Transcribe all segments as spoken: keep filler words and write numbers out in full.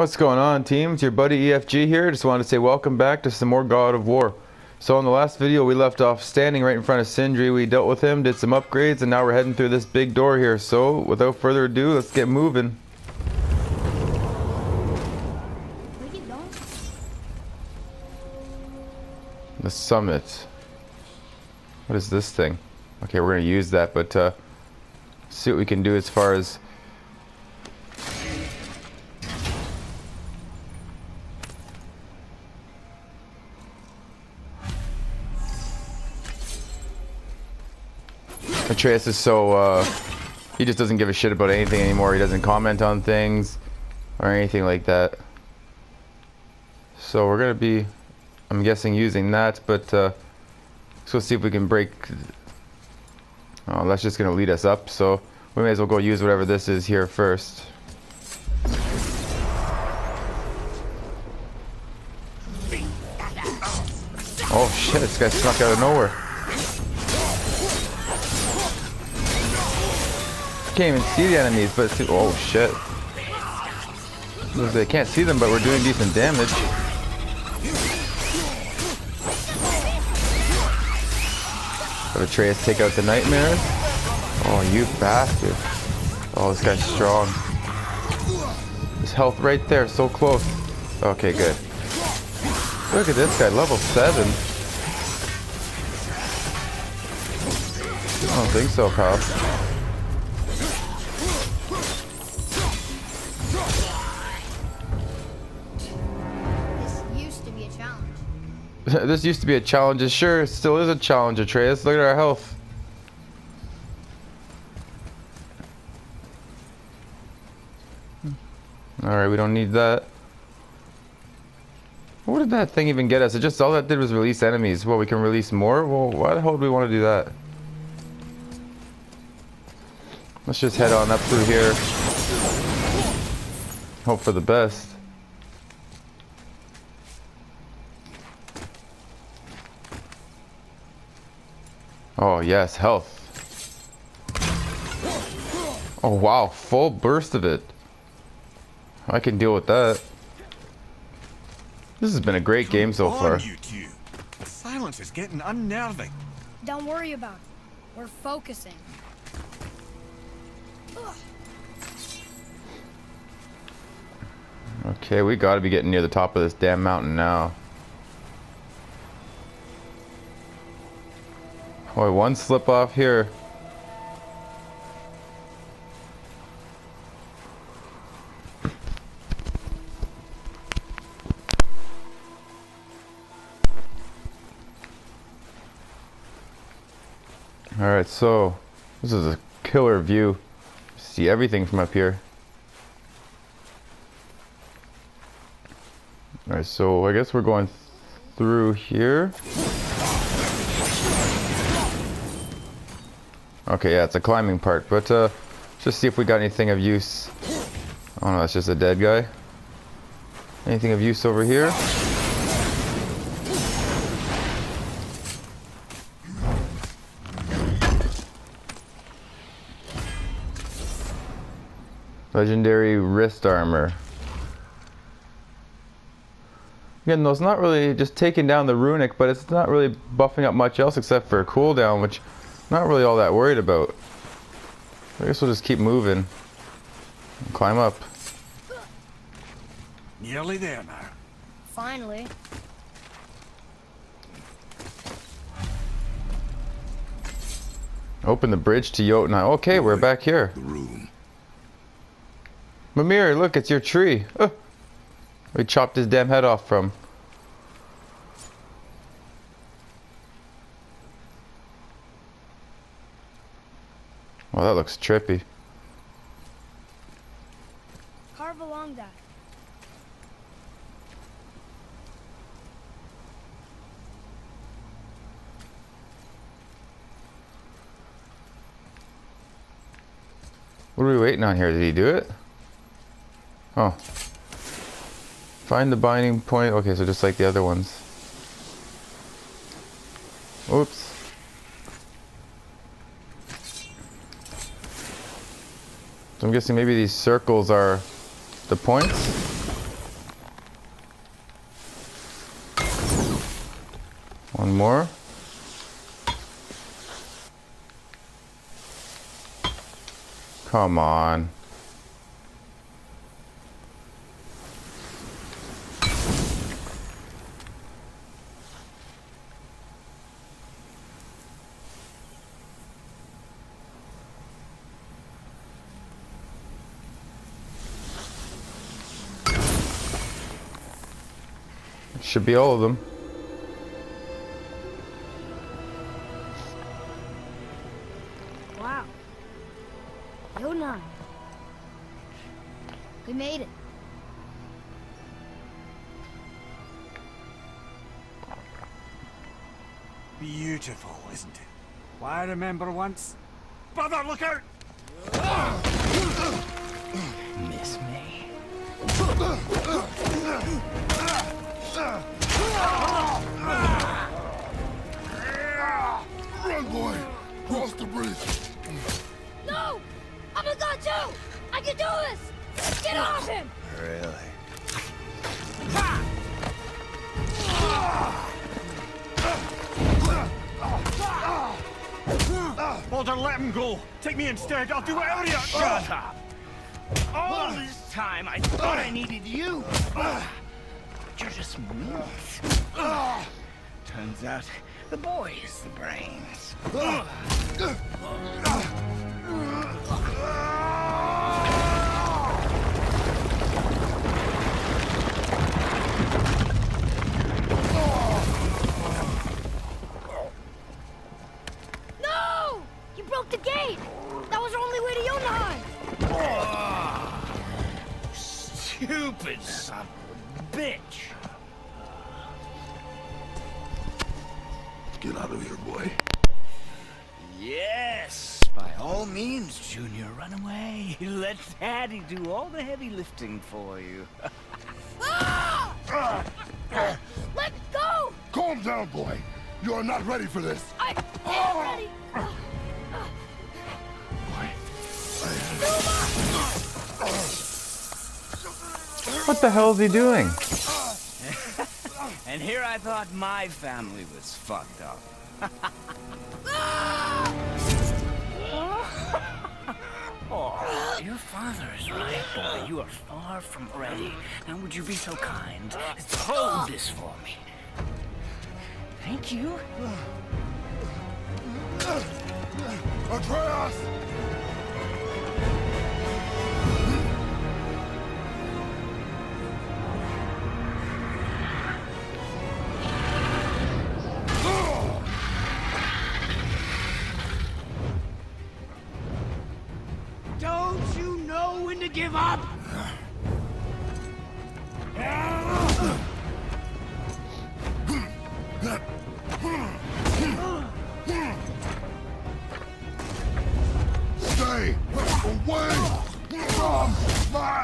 What's going on, team? It's your buddy E F G here. Just wanted to say welcome back to some more God of War. So in the last video we left off standing right in front of Sindri. We dealt with him, did some upgrades, and now we're heading through this big door here. So without further ado, let's get moving. Where you going? The summit. What is this thing? Okay, we're gonna use that, but uh, see what we can do as far as Atreus is so, uh, he just doesn't give a shit about anything anymore. He doesn't comment on things or anything like that. So we're going to be, I'm guessing, using that, but uh, let's go see if we can break. Oh, that's just going to lead us up, so we may as well go use whatever this is here first. Oh shit, this guy snuck out of nowhere. Can't even see the enemies, but see, oh shit, they can't see them, but we're doing decent damage. Got Atreus take out the nightmares. Oh, you bastard. Oh, this guy's strong. His health right there, so close. Okay, good. Look at this guy, level seven. I don't think so, pal. This used to be a challenge. It sure still is a challenge, Atreus. Look at our health. Alright, we don't need that. What did that thing even get us? It just, all that did was release enemies. Well, we can release more? Well, why the hell do we want to do that? Let's just head on up through here. Hope for the best. Oh yes, health. Oh wow, full burst of it. I can deal with that. This has been a great game so far. You two. The silence is getting unnerving. Don't worry about it. We're focusing. Ugh. Okay, we gotta be getting near the top of this damn mountain now. Boy, one slip off here. Alright, so this is a killer view. See everything from up here. Alright, so I guess we're going th- through here. Okay, yeah, it's a climbing part, but uh, just see if we got anything of use. Oh no, that's just a dead guy. Anything of use over here? Legendary wrist armor. Again, though, it's not really just taking down the runic, but it's not really buffing up much else except for a cooldown, which not really all that worried about. I guess we'll just keep moving. Climb up. Nearly there now. Finally. Open the bridge to Jotunheim. Okay, Boy, we're back here. The room. Mimir, look, it's your tree. Oh. We chopped his damn head off from. Well, that looks trippy. Carve along that. What are we waiting on here? Did he do it? Oh. Find the binding point. Okay, so just like the other ones. Oops. So I'm guessing maybe these circles are the points. One more. Come on. Should be all of them. Wow. Jotunheim. We made it. Beautiful, isn't it? Well, I remember once. Brother, look out! Miss me. Run, boy! Cross the bridge! No! I'm a god too! I can do this! Get off him! Really? Baldur, let him go! Take me instead! I'll do whatever you... Shut up! All this time I thought I needed you! You're just meat. Uh, Turns out the boy is the brains. Uh, uh, no! You broke the gate! That was our only way to Jotunheim! Oh, stupid son of a bitch! Get out of here, boy. Yes! By all means, Junior, run away. Let Daddy do all the heavy lifting for you. Ah! Uh, uh, Let go! Calm down, boy. You are not ready for this. I am oh! ready. Uh, uh, boy. I... What the hell is he doing? And here I thought my family was fucked up. Oh, your father is right, boy. You are far from ready. Now would you be so kind as to hold this for me? Thank you. Atreus! Give up! Stay away from my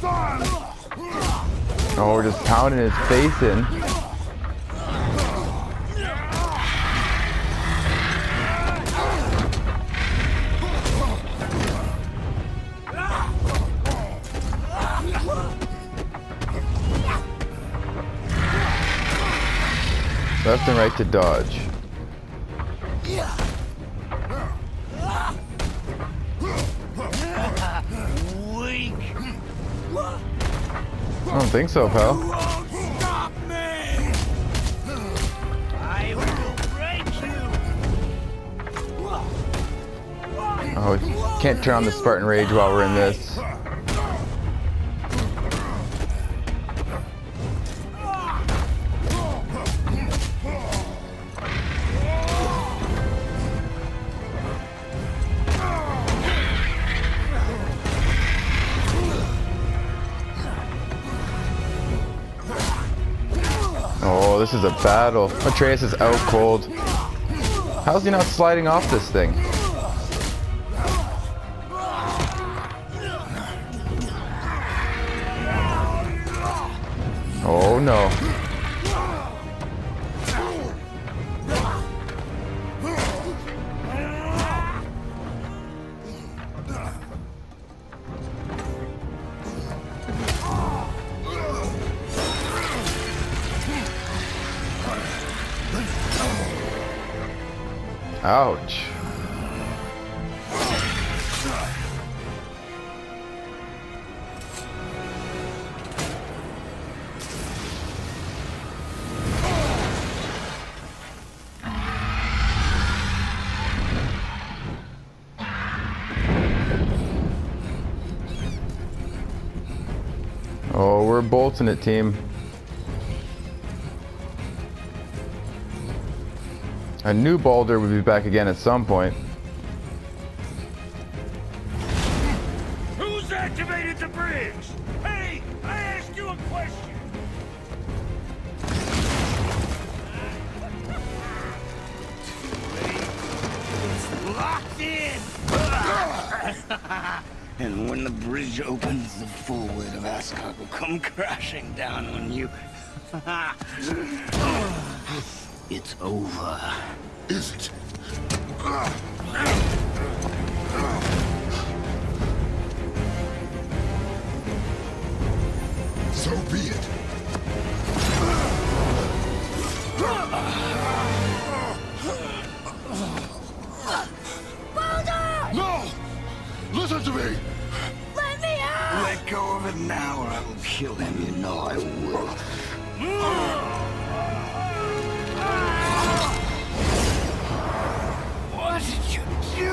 son! Oh, we're just pounding his face in. Left and right to dodge. I don't think so, pal. Stop me! I will break you. Oh, can't turn on the Spartan Rage while we're in this. Oh, this is a battle. Atreus is out cold. How's he not sliding off this thing? Oh no. Ouch. Oh, we're bolting it, team. I knew Baldur would be back again at some point. Who's activated the bridge? Hey, I asked you a question. It's locked in. And when the bridge opens, the full weight of Asgard will come crashing down on you. It's over. Is it? So be it. Baldur! No! Listen to me! Let me out! Let go of it now or I will kill him, you know I will. What did you do?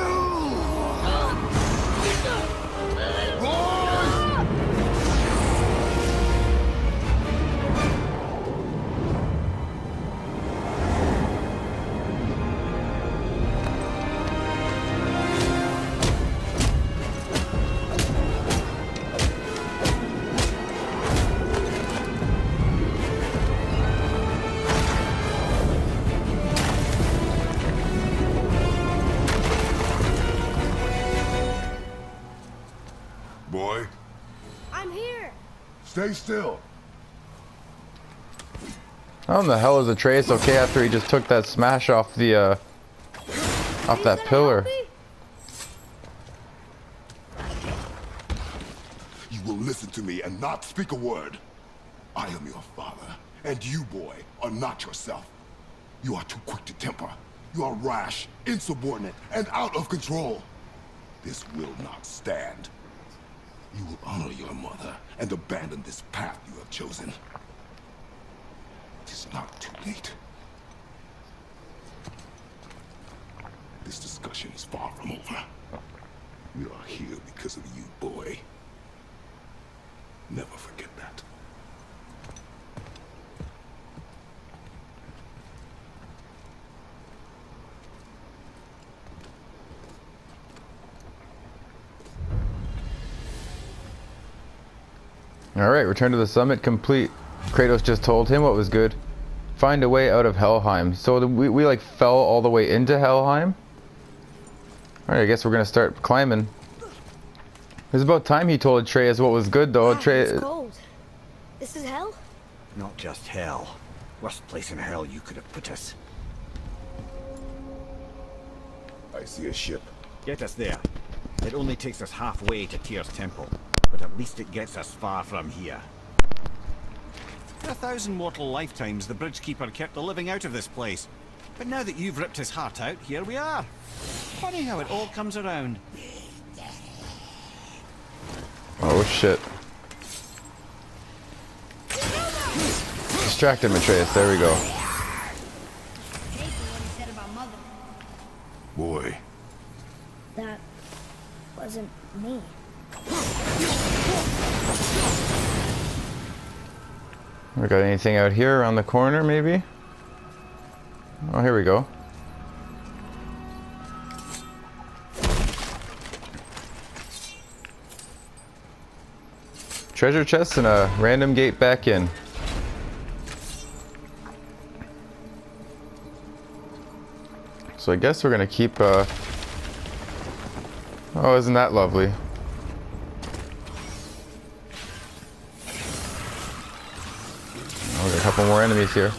Stay still. How in the hell is Atreus okay after he just took that smash off the uh off that pillar? You will listen to me and not speak a word. I am your father, and you, boy, are not yourself. You are too quick to temper. You are rash, insubordinate, and out of control. This will not stand. You will honor your mother and abandon this path you have chosen. It is not too late. This discussion is far from over. We are here because of you, boy. Never forget that. Alright, return to the summit complete. Kratos just told him what was good. Find a way out of Helheim. So the, we, we like fell all the way into Helheim? Alright, I guess we're gonna start climbing. It's about time he told Atreus what was good though. Atreus. It's cold. This is hell? Not just hell. Worst place in hell you could have put us. I see a ship. Get us there. It only takes us halfway to Tyr's temple. But at least it gets us far from here. For a thousand mortal lifetimes, the bridgekeeper kept the living out of this place. But now that you've ripped his heart out, here we are. Funny how it all comes around. Oh shit. Distract him, Atreus. There we go. Boy. That wasn't me. We got anything out here around the corner, maybe? Oh, here we go. Treasure chest and a random gate back in. So I guess we're gonna keep, uh... oh, isn't that lovely? A couple more enemies here.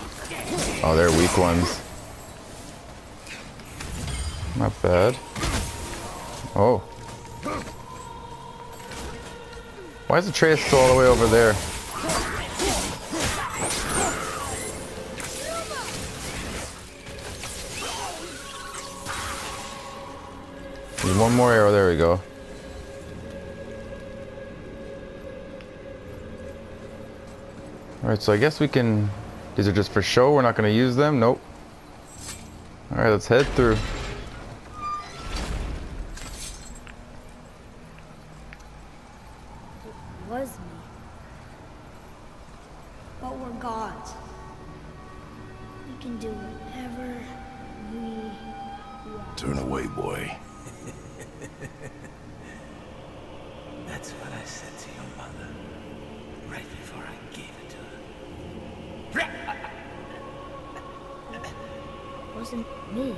Oh, they're weak ones. Not bad. Oh. Why is the trace still all the way over there? Need one more arrow, there we go. Alright, so I guess we can... These are just for show, we're not going to use them, nope. Alright, let's head through. It was me. But we're gods. We can do whatever we want. Turn away, boy. That's what I said to your mother, right before I gave it to her. It wasn't me.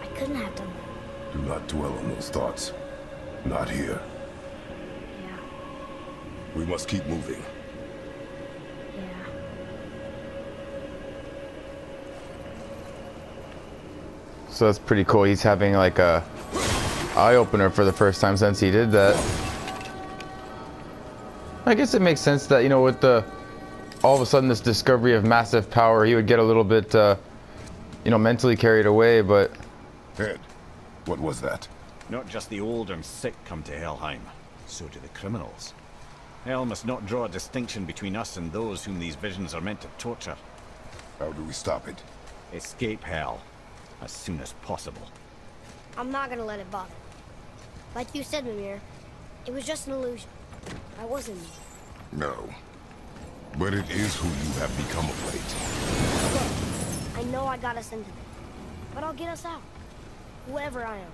I couldn't have done that. Do not dwell on those thoughts. Not here. Yeah. We must keep moving. Yeah. So that's pretty cool. He's having like a eye-opener for the first time since he did that. I guess it makes sense that, you know, with the all of a sudden this discovery of massive power, he would get a little bit uh you know, mentally carried away. But Ed, what was that? Not just the old and sick come to Helheim, so do the criminals. Hell must not draw a distinction between us and those whom these visions are meant to torture. How do we stop it? Escape hell as soon as possible. I'm not gonna let it bother me. Like you said, Mimir, it was just an illusion. I wasn't me. No. But it is who you have become of late. Look, I know I got us into it, but I'll get us out. Whoever I am.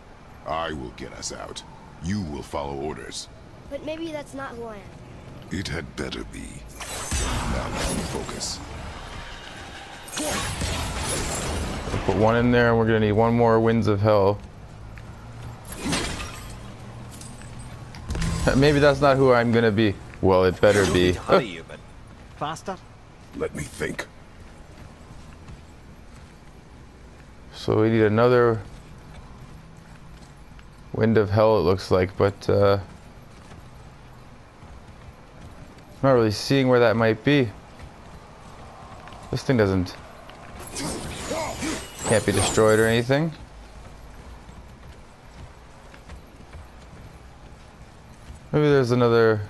I will get us out. You will follow orders. But maybe that's not who I am. It had better be. Now let me focus. Put one in there, and we're gonna need one more Winds of Hell. Maybe that's not who I'm gonna be. Well, it better be. Hurry you, but faster. Let me think. So we need another Wind of Hell, it looks like, but uh, I'm not really seeing where that might be. This thing doesn't can't be destroyed or anything. Maybe there's another...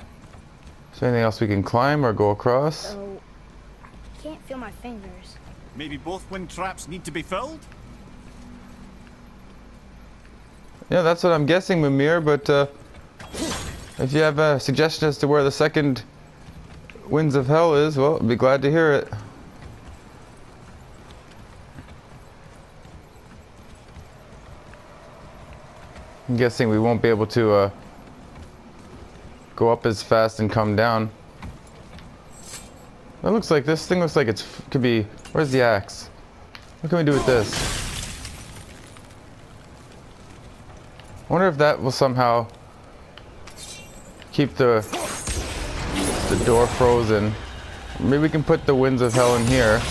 Is there anything else we can climb or go across? Oh, I can't feel my fingers. Maybe both wind traps need to be filled? Yeah, that's what I'm guessing, Mimir, but uh, if you have a suggestion as to where the second Winds of Hell is, well, I'd be glad to hear it. I'm guessing we won't be able to uh, go up as fast and come down. That looks like this thing looks like it's f could be. Where's the axe? What can we do with this? I wonder if that will somehow keep the the door frozen. Maybe we can put the Winds of Hell in here.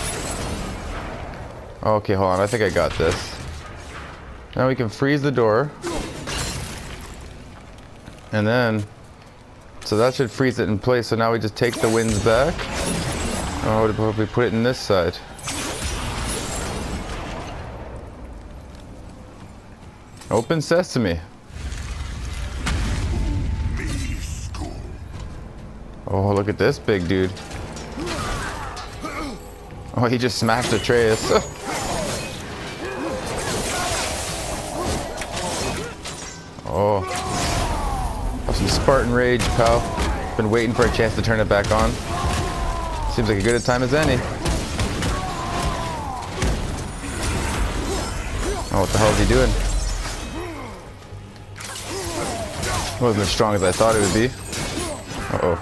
Okay, hold on. I think I got this. Now we can freeze the door. And then, so that should freeze it in place. So now we just take the winds back. Oh, we'll probably put it in this side. Open sesame. Oh, look at this big dude. Oh, he just smashed Atreus. Oh. Some Spartan Rage, pal. Been waiting for a chance to turn it back on. Seems like a good a time as any. Oh, what the hell is he doing? Wasn't as strong as I thought it would be. Uh-oh.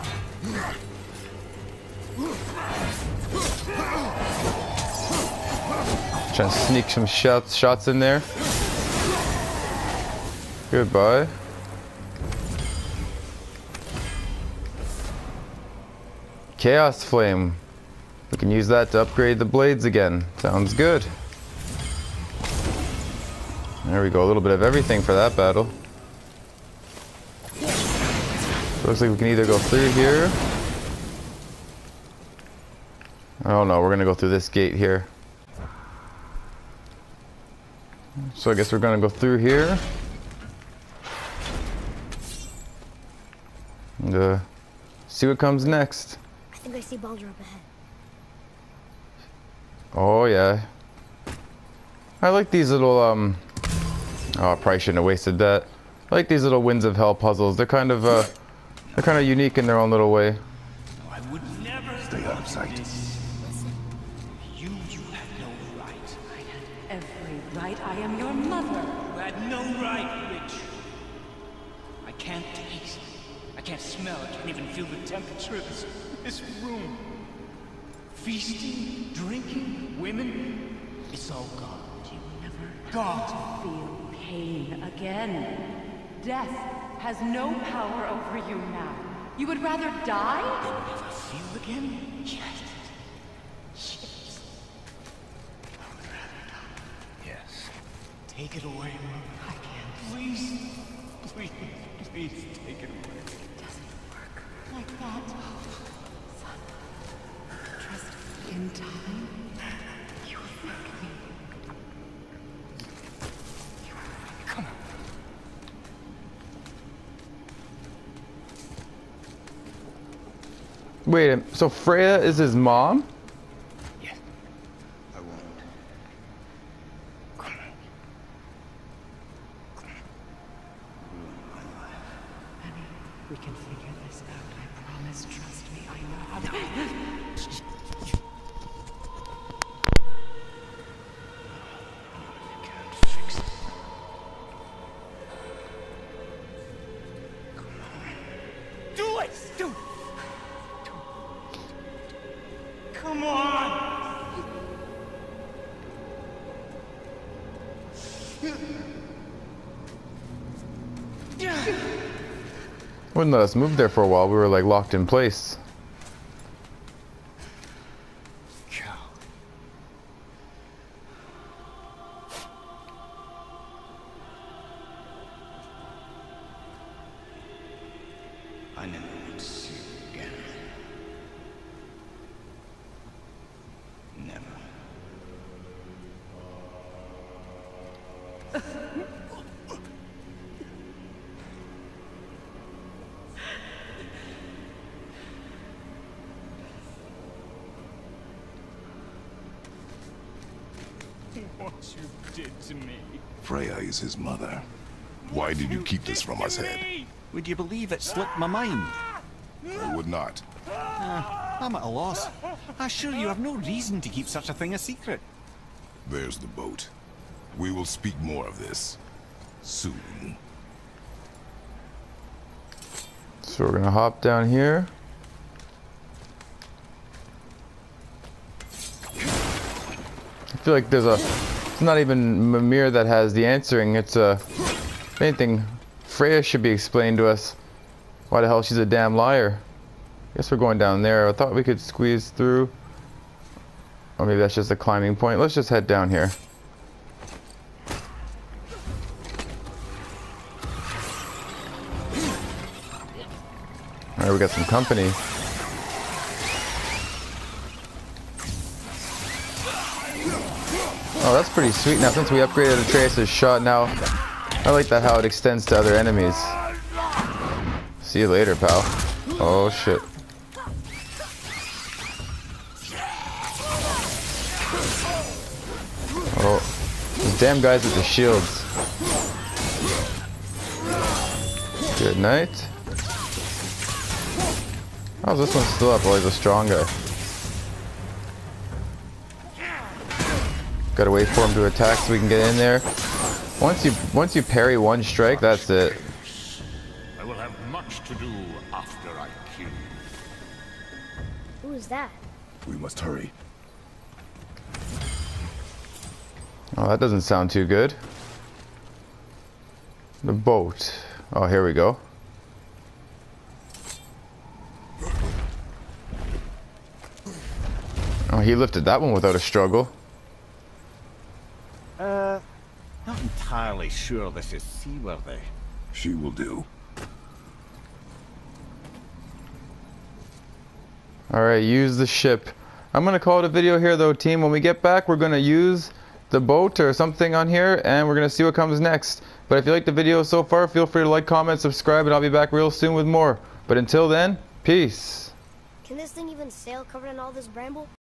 Trying to sneak some shots, shots in there. Goodbye. Chaos Flame. We can use that to upgrade the blades again. Sounds good. There we go. A little bit of everything for that battle. Looks like we can either go through here. Oh no, we're gonna go through this gate here. So I guess we're gonna go through here. Uh, see what comes next. I think I see Baldur up ahead. Oh yeah. I like these little um. Oh, I probably shouldn't have wasted that. I like these little Winds of Hell puzzles. They're kind of uh, they're kind of unique in their own little way. I would never stay out of sight. You, you had no right. I had every right. I am your mother. You had no right, Rich. I can't taste. I can't smell. I can't even feel the temperature of this, this room. Feasting, drinking, women. It's all gone. You never God. Feel pain again. Death has no power over you now. You would rather die? Than never feel again? Yes. Yes. I would rather die. Yes. Take it away, Mother. I can't. Please. Please. Please take it away. It doesn't work like that. Son. Trust me in time. You will make me. You will make me. Come on. Wait a minute, so Freya is his mom? Yes. I won't. Come on. Come on. Ruin my life. Honey, we can figure this out. I promise. Trust me. I know. I can't fix it. Come on. Do it, stupid! Come on! Wouldn't let us move there for a while. We were like locked in place. What you did to me. Freya is his mother. Why did you keep this from us, Head? Would you believe it slipped my mind? I would not. Uh, I'm at a loss. I assure you I've no reason to keep such a thing a secret. There's the boat. We will speak more of this soon. So we're gonna hop down here. I feel like there's a, it's not even Mimir that has the answering, it's a, if anything, Freya should be explained to us why the hell she's a damn liar. I guess we're going down there. I thought we could squeeze through, or maybe that's just a climbing point. Let's just head down here. Alright, we got some company. Oh, that's pretty sweet. Now, since we upgraded Atreus' shot, now I like that how it extends to other enemies. See you later, pal. Oh, shit. Oh, those damn guys with the shields. Good night. Oh, this one's still up. Oh, he's a strong guy. Gotta wait for him to attack so we can get in there. Once you once you parry one strike, that's it. I will have much to do after I kill you. Who is that? We must hurry. Oh, that doesn't sound too good. The boat. Oh, here we go. Oh, he lifted that one without a struggle. Uh, not entirely sure this is seaworthy. She will do. Alright, use the ship. I'm gonna call it a video here though, team. When we get back, we're gonna use the boat or something on here, and we're gonna see what comes next. But if you liked the video so far, feel free to like, comment, subscribe, and I'll be back real soon with more. But until then, peace. Can this thing even sail covered in all this bramble?